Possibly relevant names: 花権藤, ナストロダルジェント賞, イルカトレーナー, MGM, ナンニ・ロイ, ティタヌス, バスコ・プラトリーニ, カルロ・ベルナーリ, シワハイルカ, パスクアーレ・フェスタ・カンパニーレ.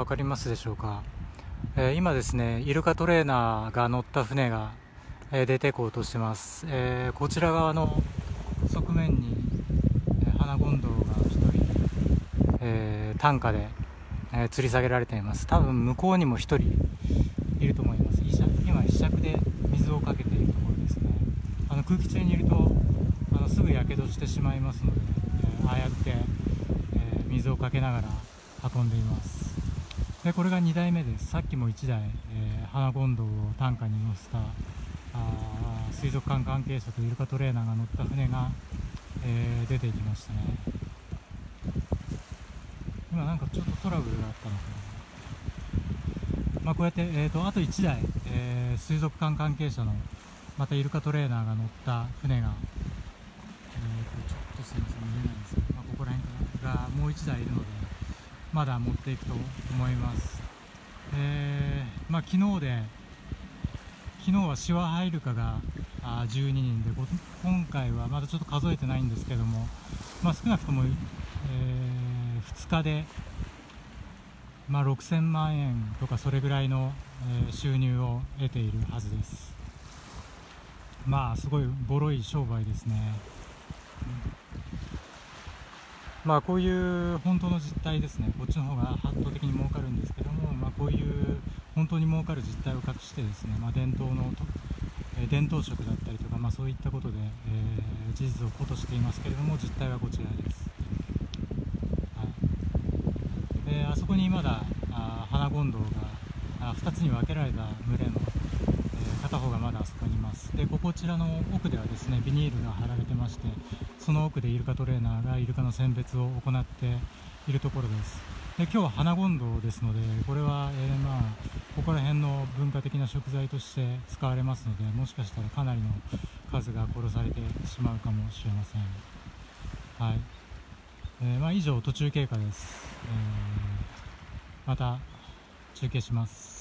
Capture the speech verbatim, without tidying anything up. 分かりますでしょうか。えー、今ですね、イルカトレーナーが乗った船が、えー、出てこうとしてます。えー、こちら側の側面に、えー、花権藤がひとり、えー、担架で、えー、吊り下げられています。多分向こうにもひとりいると思います。今、ひしゃくで水をかけているところですね。あの空気中にいるとあのすぐやけどしてしまいますので、えー、ああやって、えー、水をかけながら運んでいます。でこれがにだいめです。さっきもいちだい、えー、花権藤を担架に乗せたあ水族館関係者とイルカトレーナーが乗った船が、えー、出ていきましたね。今なんかちょっとトラブルがあったのかな。まあ、こうやって、えー、とあといちだい、えー、水族館関係者のまたイルカトレーナーが乗った船が、えー、とちょっとすみません見えないんですけど、まあ、ここら辺からがもういちだいいるのでまだ持っていくと思います。えーまあ、昨日で昨日はシワハイルカがじゅうににんで、今回はまだちょっと数えてないんですけども、まあ、少なくとも、えー、ふつかで、まあ、ろくせんまんえんとかそれぐらいの、えー、収入を得ているはずです。まあすごいボロい商売ですね。まあこういう本当の実態ですね。こっちの方が圧倒的に儲かるんですけども、まあ、こういう本当に儲かる実態を隠してですね、まあ、伝統の、えー、伝統食だったりとか、まあ、そういったことで、えー、事実をことしていますけれども、実態はこちらです。はい、であそこにまだあ花権藤がふたつに分けられた群れの、えー、片方がまだあそこにいます。でこちらの奥ではですねビニールが張られてまして、その奥でイルカトレーナーがイルカの選別を行っているところです。で今日は花権藤ですので、これは、えーまあ、ここら辺の文化的な食材として使われますので、もしかしたらかなりの数が殺されてしまうかもしれません。はい、えーまあ、以上途中経過です。えー、また中継します。